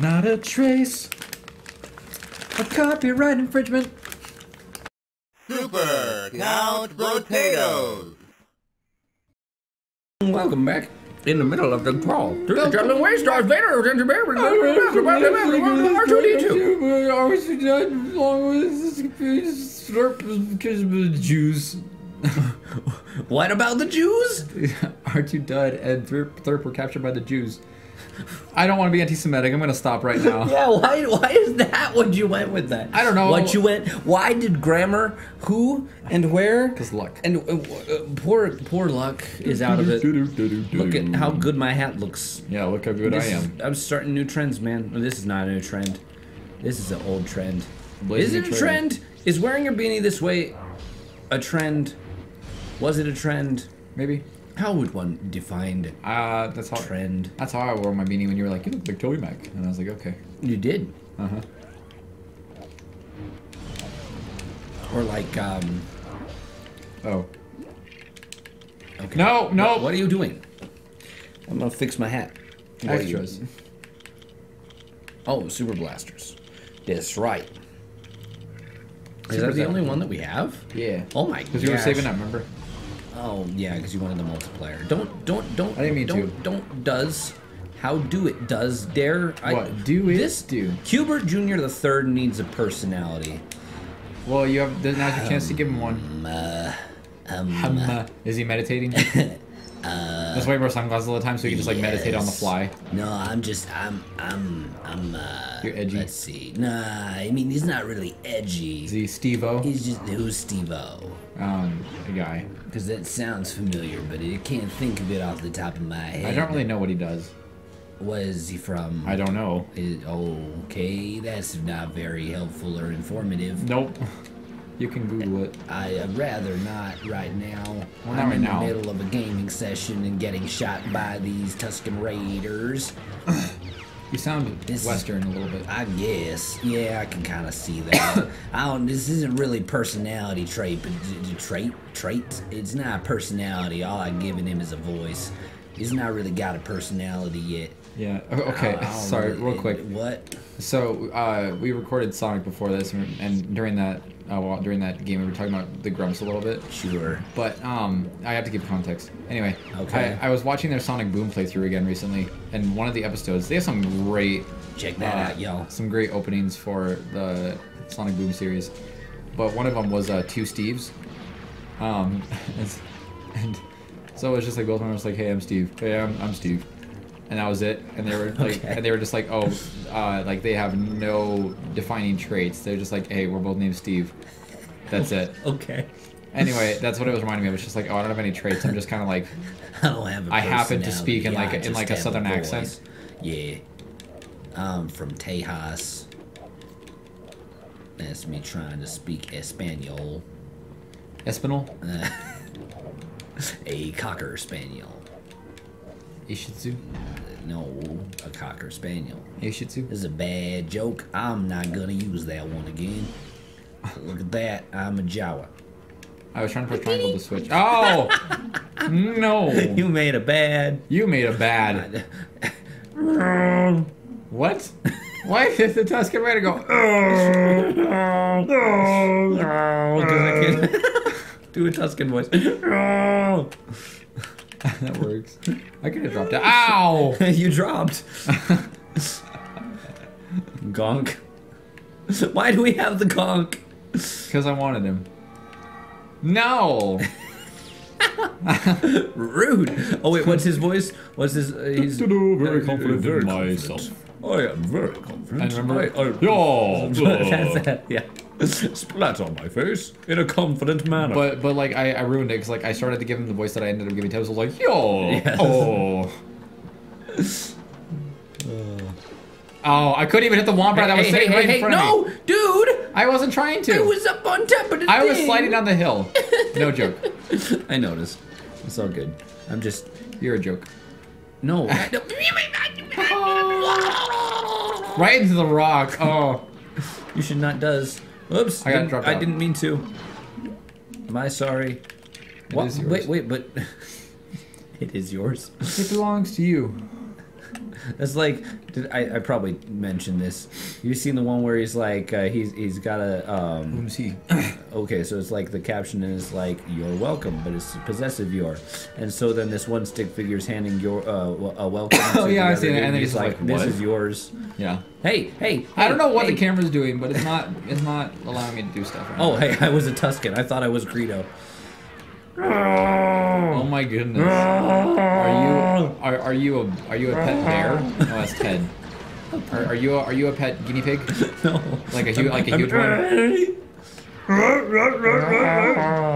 Not a trace of copyright infringement. Super Count Potatoes! Welcome back. In the middle of the crawl. Through the jungle waste, Darth Vader, R2-D2. I always died along with this slurp because of the Jews. What about the Jews? R2 died and Thurp were captured by the Jews. I don't want to be anti-Semitic. I'm going to stop right now. Yeah, why is that what you went with that? I don't know. Why did grammar, who, and where? Because luck. And poor luck is out of it. Look at how good my hat looks. Yeah, look how good I am. I'm starting new trends, man. This is not a new trend. This is an old trend. Is it a trend? Is wearing a beanie this way a trend? Was it a trend? Maybe. How would one define it? That's how trend. That's how I wore my beanie when you were like, "You look like Toby Mac," and I was like, "Okay." You did. Uh huh. Or like, Oh. Okay. No, no. What are you doing? I'm gonna fix my hat. Extras. Oh, Super Blasters. That's right. Is that the only one that we have? Yeah. Oh my god. Because you were saving that, remember? Oh yeah, because you wanted the multiplayer. Don't. I didn't mean to. Don't does. How do it does dare? What do it do? Hubert Jr. the Third needs a personality. Well, you have now's your chance to give him one. Is he meditating? That's why we wear sunglasses all the time, so you can just like meditate on the fly. No, I'm just. You're edgy. Let's see. Nah, I mean he's not really edgy. Is he Steve-O? He's just who's Steve-O? A guy. Because that sounds familiar, but I can't think of it off the top of my head. I don't really know what he does. What is he from? I don't know. Okay, that's not very helpful or informative. Nope. You can Google it. I'd rather not right now. Well, I'm in the middle of a gaming session and getting shot by these Tuscan Raiders. You sound Western a little bit. I guess. Yeah, I can kind of see that. This isn't really personality trait, but trait. It's not a personality. All I've given him is a voice. He's not really got a personality yet. Yeah. Okay. Sorry. Really, real quick. What? So we recorded Sonic before this, and during that game, we were talking about the grumps a little bit. Sure. But I have to give context. Anyway, okay. I was watching their Sonic Boom playthrough again recently, and one of the episodes, they have some great some great openings for the Sonic Boom series. But one of them was Two Steves, and so it was just like both of them was like, "Hey, I'm Steve. Hey, I'm Steve." And that was it. And they were like, okay. And they were just like, oh, like they have no defining traits. They're just like, hey, we're both named Steve. That's it. Okay. Anyway, that's what it was reminding me of. It's just like, oh, I don't have any traits. I'm just kind of like, I don't have. I happen to speak in like a southern accent. Yeah. I'm from Tejas. That's me trying to speak Espanol. Espanol. A cocker spaniel. A Shih Tzu? No, a Cocker Spaniel. A Shih Tzu? This is a bad joke. I'm not gonna use that one again. Look at that. I'm a Jawa. I was trying to press triangle to switch. Oh! No! You made a bad. You made a bad. What? Why did the Tuscan Raider go? Because I can't do a Tuscan voice. That works. I could have dropped it. Ow! You dropped. Gonk. Why do we have the gonk? Because I wanted him. No! Rude. Oh wait, what's his voice? What's his? He's very confident in myself. I am very confident. And remember, that's that. Yeah. Splat on my face in a confident manner. But like I ruined it because like I started to give him the voice that I ended up giving to him. So I was like, yo, yes. Oh, I couldn't even hit the womp rat that was sitting right in front of me. No, dude, I wasn't trying to. I was up on top of the thing. Was sliding down the hill. No joke. I noticed. It's all good. I'm just. You're a joke. No. Right into the rock. Oh. You should not does. Oops. I got dropped out. I didn't mean to. Am I sorry? Wait, but... It is yours. It belongs to you. That's like, I probably mentioned this. You seen the one where he's like, he's got a. Who's he? Okay, so it's like the caption is like, "You're welcome," but it's possessive "your." And so then this one stick figure is handing your a welcome. Oh yeah, I've seen it. And then he's like, "This is yours." Yeah. Hey. I don't know what the camera's doing, but it's not allowing me to do stuff. Right now. Oh hey, I was a Tuscan. I thought I was Greedo. Oh my goodness! Are you a pet bear? Oh, that's Ted. Are you a pet guinea pig? No. Like a huge one.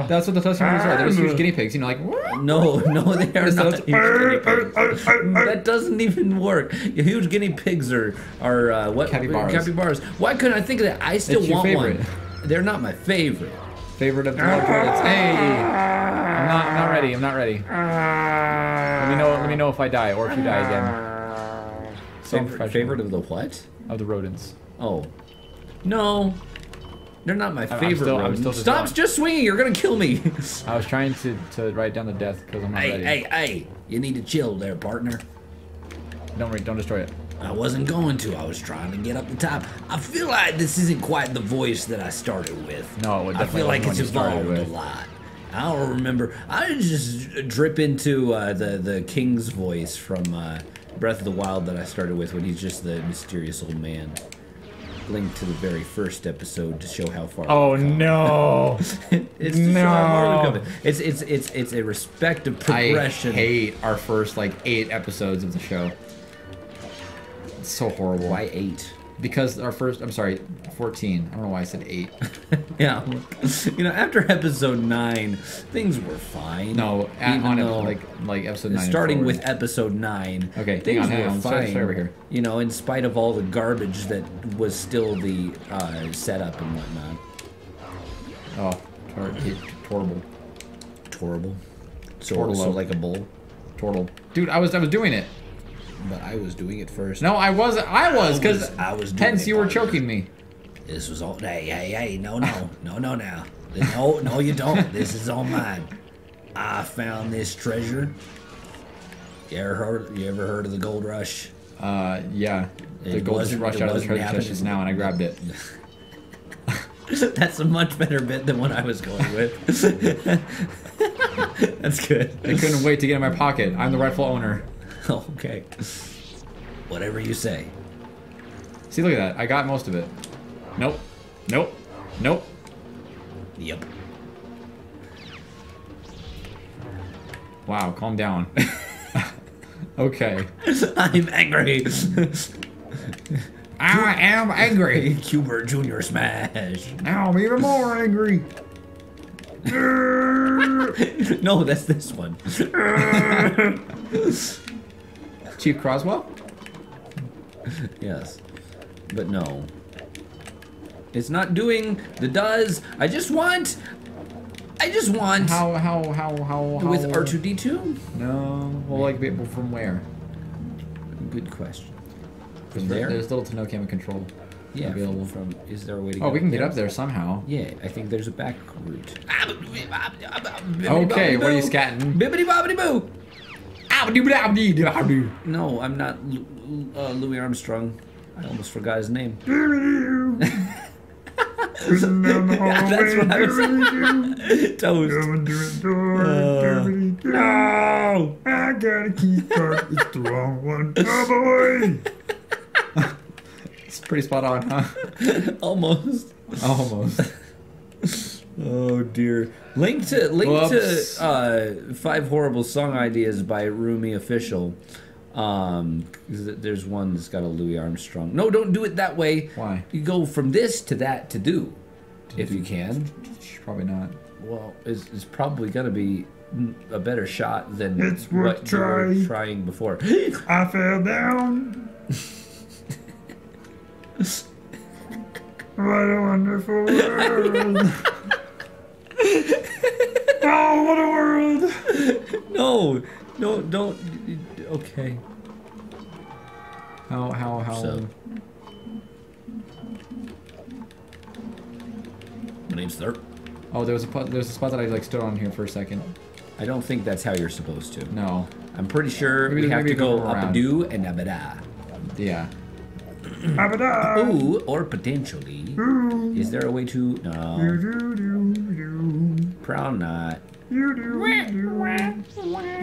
That's what the Tuscan Raiders are. They're just huge guinea pigs. You know, like. No, they are not. Huge guinea pigs. That doesn't even work. Huge guinea pigs are what? Capybaras. Why couldn't I think of that? I still want one. They're not my favorite. Favorite of the Lothroids. Hey! I'm not ready. Let me know if I die, or if you die again. Favorite of the what? Of the rodents. Oh. No. They're not my favorite rodents. Stop just swinging, you're gonna kill me! I was trying to write down the death, because I'm not ready. Hey! You need to chill there, partner. Don't destroy it. I wasn't going to. I was trying to get up the top. I feel like this isn't quite the voice that I started with. No, it definitely I feel like it's evolved a lot. I don't remember. I just drip into the King's voice from Breath of the Wild that I started with when he's just the mysterious old man. Link to the very first episode to show how far. Oh no! It's to show how far we've come. It's a respect of progression. I hate our first like 8 episodes of the show. It's so horrible. Why 8? Because our first, I'm sorry, 14. I don't know why I said 8. Yeah. You know, after episode 9, things were fine. No, like episode 9. Starting with episode 9. Okay, things were fine. Over here. You know, in spite of all the garbage that was still the setup and whatnot. Oh, Torble. So like a bull. Tortle. Dude, I was doing it. But I was doing it first. No, I wasn't. I was doing hence it. You were choking me. This was all. Hey, no, now. No, you don't. This is all mine. I found this treasure. You ever heard of the gold rush? Yeah. The gold rush out of the treasure chest is now, and I grabbed it. That's a much better bit than what I was going with. That's good. I couldn't wait to get in my pocket. I'm the rightful owner. Okay. Whatever you say. See, look at that. I got most of it. Nope. Yep. Wow, calm down. Okay. I'm angry. I am angry. Cuber Jr. Smash. Now I'm even more angry. No, that's this one. Chief Croswell? Yes. But no. It's not doing the does. I just want. How? With R2-D2? No. Well, like, from where? Good question. From there? There's little to no camera control. Yeah. Available from. Is there a way to? Oh, we can get up there somehow. Yeah, I think there's a back route. Okay, what are you scatting? Bibbidi bobbidi boo. No, I'm not Louis Armstrong. I almost forgot his name. That's what I was. Toast. No, I gotta keep up. It's the wrong one. Oh boy. It's pretty spot on, huh? Almost. Oh dear! Link to 5 horrible song ideas by Roomy Official. There's one that's got a Louis Armstrong. No, don't do it that way. Why? You go from this to that to do, if you can. Probably not. Well, it's probably gonna be a better shot than it's what you were trying before. I fell down. What a wonderful world. Oh, what a world! No, don't. Okay. How? So. My name's Thurp. Oh, there was a spot that I like stood on here for a second. I don't think that's how you're supposed to. No. I'm pretty sure we have to go up a do and a da. Yeah. Ooh, or potentially. Is there a way to... No. Probably not. You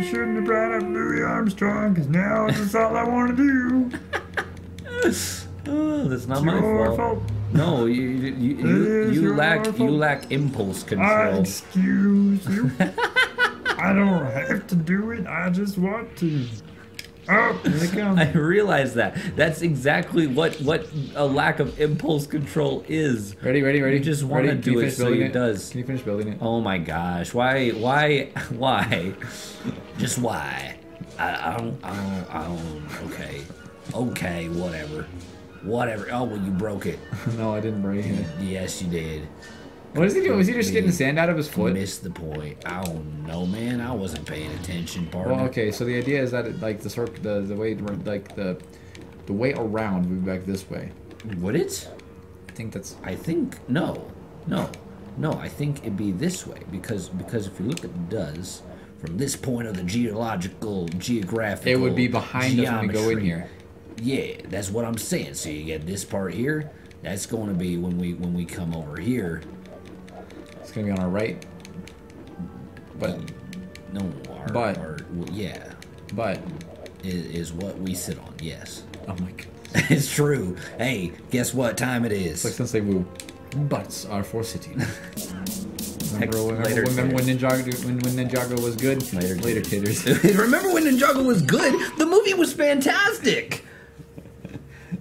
shouldn't have brought up Louis Armstrong, because now that's all I want to do. Oh, that's not my fault. No, you lack impulse control. Excuse you. I don't have to do it. I just want to. Oh, here they come. I realize that. That's exactly what a lack of impulse control is. Ready. You just want to do it, so it does. Can you finish building it? Oh my gosh! Why? Just why? I don't. Okay, whatever. Oh, well, you broke it. No, I didn't break it. Yes, you did. What is he doing? Was he just getting sand out of his foot? Missed the point. I don't know, man. I wasn't paying attention, partner. Well, okay. So the idea is that it, like the way around would be back this way. Would it? I think no. I think it'd be this way because if you look at the does from this point of the geographical, it would be behind geometry. Us when we go in here. Yeah, that's what I'm saying. So you get this part here. That's going to be when we come over here. It's going to be on our right. But no, but is what we sit on. Yes. Oh my god. It's true. Hey, guess what time it is? It's like since they woo. Butts are for sitting. Remember when Ninjago was good? Later taters. Remember when Ninjago was good? The movie was fantastic.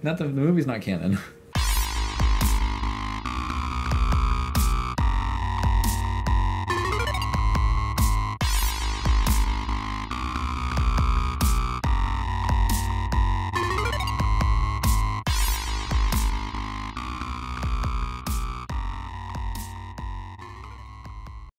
Not the movie's not canon.